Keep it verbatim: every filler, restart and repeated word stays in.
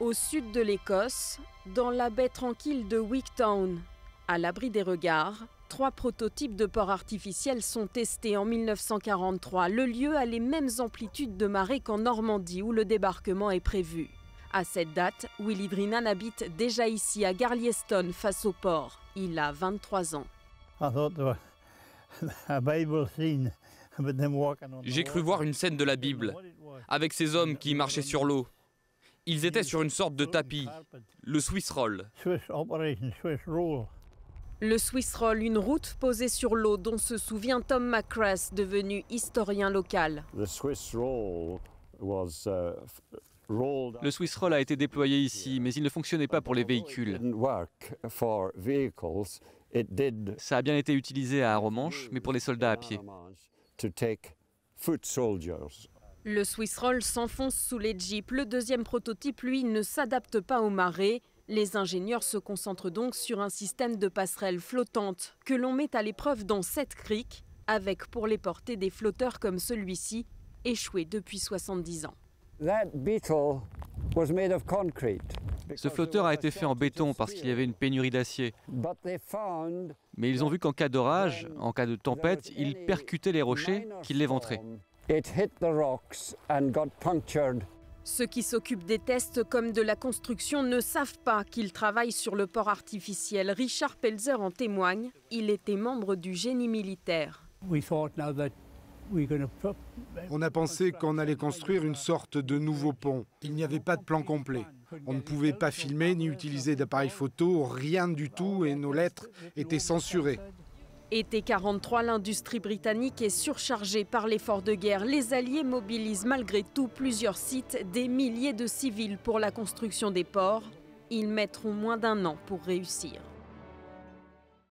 au sud de l'Écosse, dans la baie tranquille de Wigtown. À l'abri des regards, trois prototypes de ports artificiels sont testés en mille neuf cent quarante-trois. Le lieu a les mêmes amplitudes de marée qu'en Normandie où le débarquement est prévu. À cette date, Willy Brinan habite déjà ici, à Garlieston, face au port. Il a vingt-trois ans. J'ai cru voir une scène de la Bible, avec ces hommes qui marchaient sur l'eau. Ils étaient sur une sorte de tapis, le Swiss Roll. Le Swiss Roll, une route posée sur l'eau dont se souvient Tom MacRae, devenu historien local. Le Swiss Roll was, uh, Le Swiss Roll a été déployé ici, mais il ne fonctionnait pas pour les véhicules. Ça a bien été utilisé à Arromanches, mais pour les soldats à pied. Le Swiss Roll s'enfonce sous les jeeps. Le deuxième prototype, lui, ne s'adapte pas aux marées. Les ingénieurs se concentrent donc sur un système de passerelles flottantes que l'on met à l'épreuve dans sept criques, avec pour les portées des flotteurs comme celui-ci, échoués depuis soixante-dix ans. Ce flotteur a été fait en béton parce qu'il y avait une pénurie d'acier. Mais ils ont vu qu'en cas d'orage, en cas de tempête, ils percutaient les rochers, qu'ils l'éventraient. Ceux qui s'occupent des tests comme de la construction ne savent pas qu'ils travaillent sur le port artificiel. Richard Pelzer en témoigne. Il était membre du génie militaire. On a pensé qu'on allait construire une sorte de nouveau pont. Il n'y avait pas de plan complet. On ne pouvait pas filmer ni utiliser d'appareil photo, rien du tout, et nos lettres étaient censurées. Été quarante-trois, l'industrie britannique est surchargée par l'effort de guerre. Les Alliés mobilisent malgré tout plusieurs sites, des milliers de civils pour la construction des ports. Ils mettront moins d'un an pour réussir.